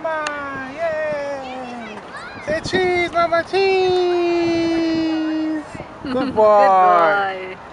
mama! Yay! Say cheese, mama, cheese! Good boy! Good boy.